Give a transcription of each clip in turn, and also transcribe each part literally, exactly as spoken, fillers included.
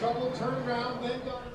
trouble, turned around, then got it.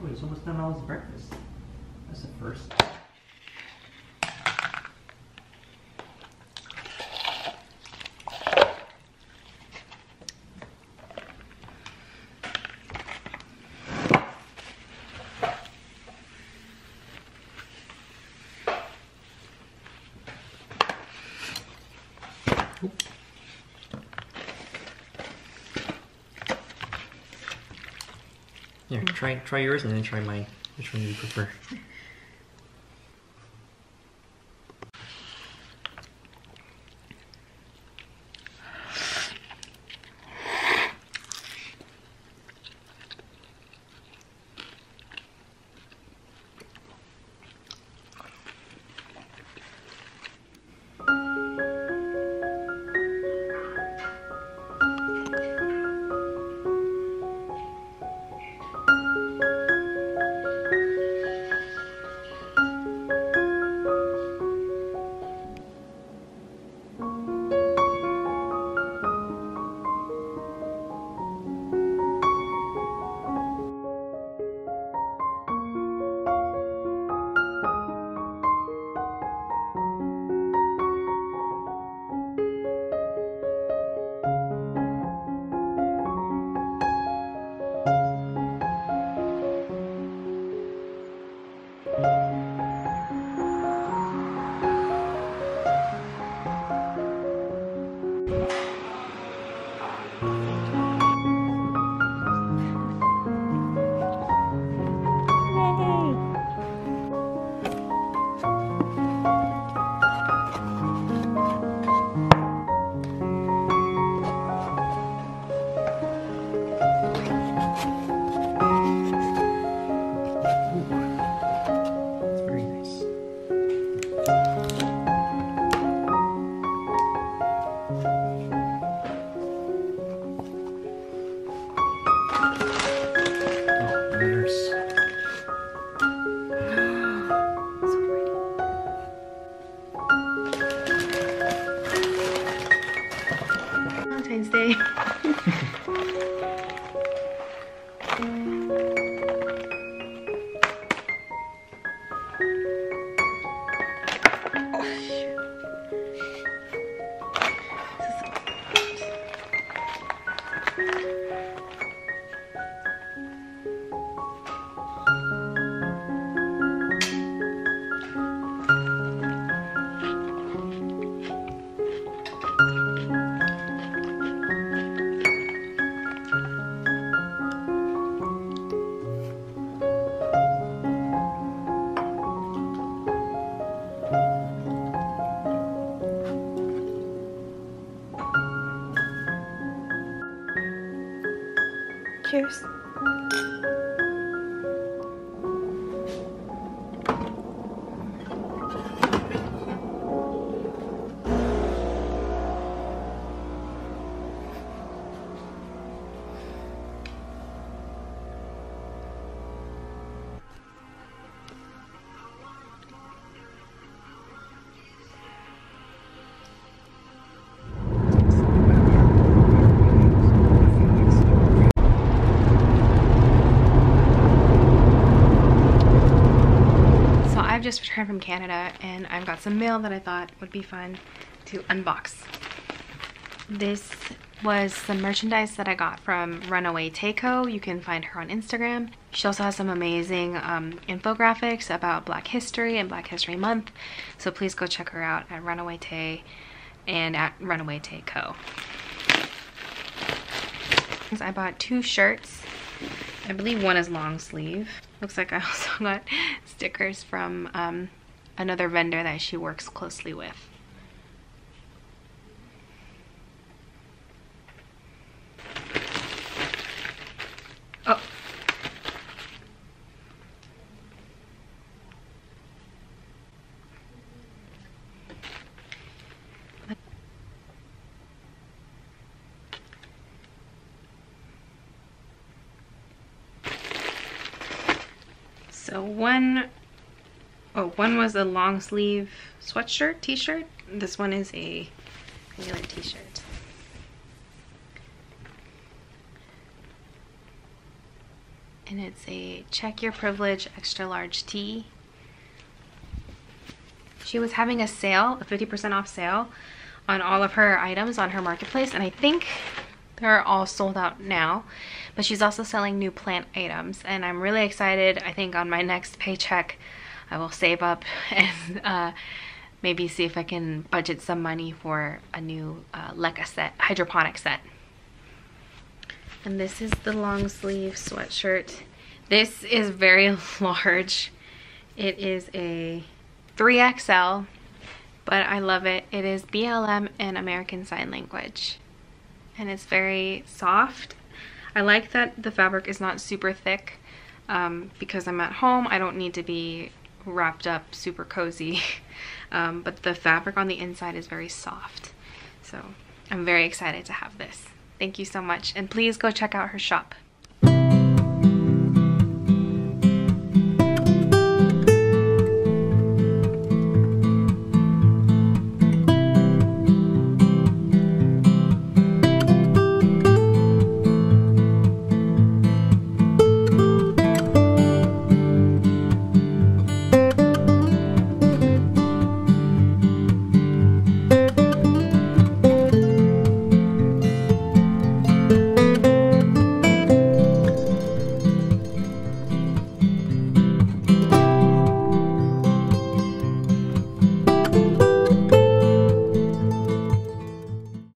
Oh, he's almost done all his breakfast. That's the first. Yeah, try try yours and then try mine. Which one do you prefer? Cheers. I've just returned from Canada and I've got some mail that I thought would be fun to unbox. This was some merchandise that I got from Runawaytaeco. You can find her on Instagram. She also has some amazing um, infographics about Black History and Black History Month. So please go check her out at Runawaytae and at Runawaytaeco. I bought two shirts. I believe one is long sleeve. Looks like I also got stickers from um, another vendor that she works closely with. Oh. So one, oh, one was a long sleeve sweatshirt, t-shirt. This one is a regular t-shirt. And it's a Check Your Privilege extra large tee. She was having a sale, a fifty percent off sale on all of her items on her marketplace. And I think they're all sold out now, but she's also selling new plant items, and I'm really excited. I think on my next paycheck, I will save up and uh, maybe see if I can budget some money for a new uh, Leca set, hydroponic set. And this is the long sleeve sweatshirt. This is very large. It is a three X L, but I love it. It is B L M and American Sign Language. And it's very soft. I like that the fabric is not super thick um, because I'm at home. I don't need to be wrapped up super cozy, um, but the fabric on the inside is very soft. So I'm very excited to have this. Thank you so much, and please go check out her shop.